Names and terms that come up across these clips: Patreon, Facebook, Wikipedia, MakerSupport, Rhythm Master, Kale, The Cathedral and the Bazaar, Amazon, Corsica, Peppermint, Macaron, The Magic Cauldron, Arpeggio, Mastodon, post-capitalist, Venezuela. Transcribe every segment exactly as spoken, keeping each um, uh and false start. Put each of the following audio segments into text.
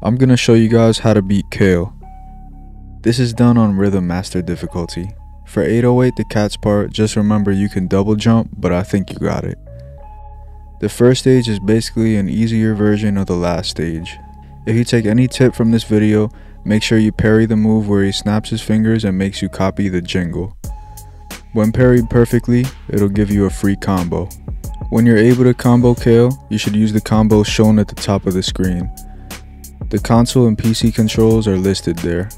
I'm gonna show you guys how to beat Kale. This is done on Rhythm Master difficulty. For eight oh eight, the cat's part, just remember you can double jump, but I think you got it. The first stage is basically an easier version of the last stage. If you take any tip from this video, make sure you parry the move where he snaps his fingers and makes you copy the jingle. When parried perfectly, it'll give you a free combo. When you're able to combo Kale, you should use the combo shown at the top of the screen. The console and P C controls are listed there.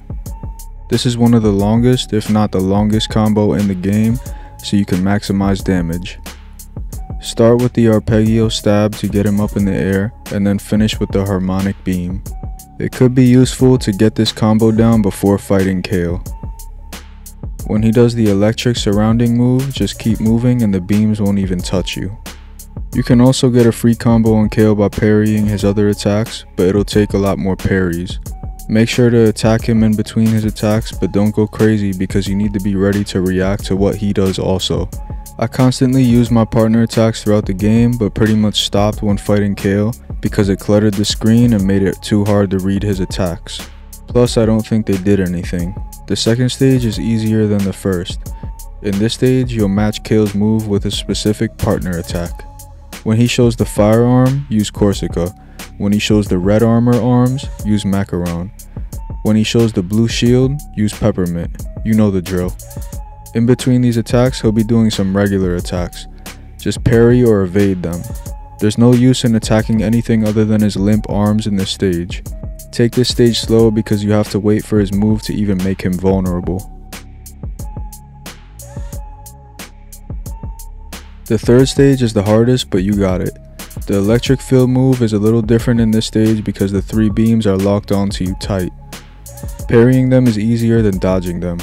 This is one of the longest, if not the longest combo in the game, so you can maximize damage. Start with the Arpeggio stab to get him up in the air, and then finish with the harmonic beam. It could be useful to get this combo down before fighting Kale. When he does the electric surrounding move, just keep moving and the beams won't even touch you. You can also get a free combo on Kale by parrying his other attacks, but it'll take a lot more parries. Make sure to attack him in between his attacks, but don't go crazy because you need to be ready to react to what he does also. I constantly used my partner attacks throughout the game, but pretty much stopped when fighting Kale because it cluttered the screen and made it too hard to read his attacks. Plus, I don't think they did anything. The second stage is easier than the first. In this stage, you'll match Kale's move with a specific partner attack. When he shows the fire arm, use Corsica. When he shows the red armor arms, use Macaron. When he shows the blue shield, use Peppermint. You know the drill. In between these attacks, he'll be doing some regular attacks. Just parry or evade them. There's no use in attacking anything other than his limp arms in this stage. Take this stage slow because you have to wait for his move to even make him vulnerable. The third stage is the hardest, but you got it. The electric field move is a little different in this stage because the three beams are locked onto you tight. Parrying them is easier than dodging them.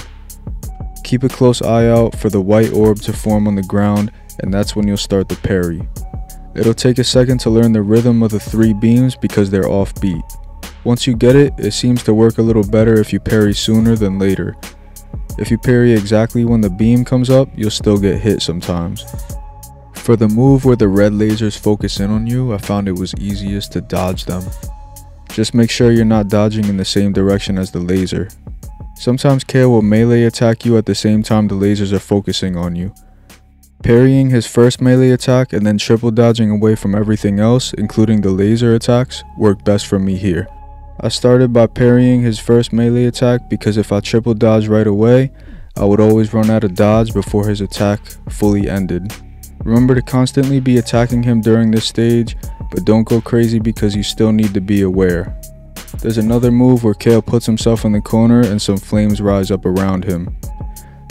Keep a close eye out for the white orb to form on the ground, and that's when you'll start the parry. It'll take a second to learn the rhythm of the three beams because they're offbeat. Once you get it, it seems to work a little better if you parry sooner than later. If you parry exactly when the beam comes up, you'll still get hit sometimes. For the move where the red lasers focus in on you, I found it was easiest to dodge them. Just make sure you're not dodging in the same direction as the laser. Sometimes Kale will melee attack you at the same time the lasers are focusing on you. Parrying his first melee attack and then triple dodging away from everything else, including the laser attacks, worked best for me here. I started by parrying his first melee attack because if I triple dodge right away, I would always run out of dodge before his attack fully ended. Remember to constantly be attacking him during this stage, but don't go crazy because you still need to be aware. There's another move where Kale puts himself in the corner and some flames rise up around him.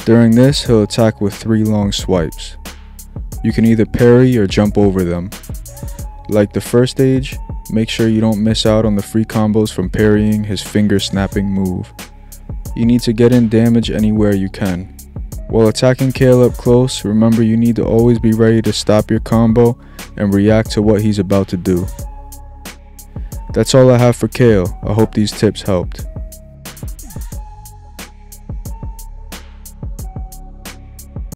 During this, he'll attack with three long swipes. You can either parry or jump over them. Like the first stage, make sure you don't miss out on the free combos from parrying his finger snapping move. You need to get in damage anywhere you can. While attacking Kale up close, remember you need to always be ready to stop your combo and react to what he's about to do. That's all I have for Kale. I hope these tips helped.